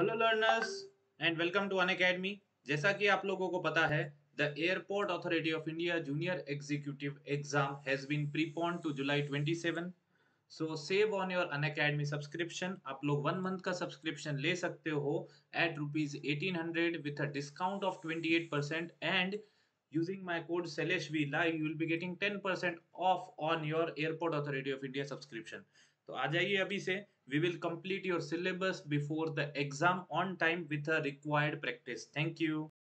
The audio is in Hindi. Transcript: Hello learners and welcome to Unacademy. जैसा कि आप लोगों को पता है, the airport authority of India junior executive exam has been preponed to July 27। So save on your Unacademy subscription. आप लोग 1 मंथ का सब्सक्रिप्शन ले सकते हो at ₹1800 with a discount of 28% and using my code SELESHVLIVE you will be getting 10% off on your Airport Authority of India subscription। तो आ जाइए अभी से। We will complete your syllabus before the exam on time with a required practice। Thank you।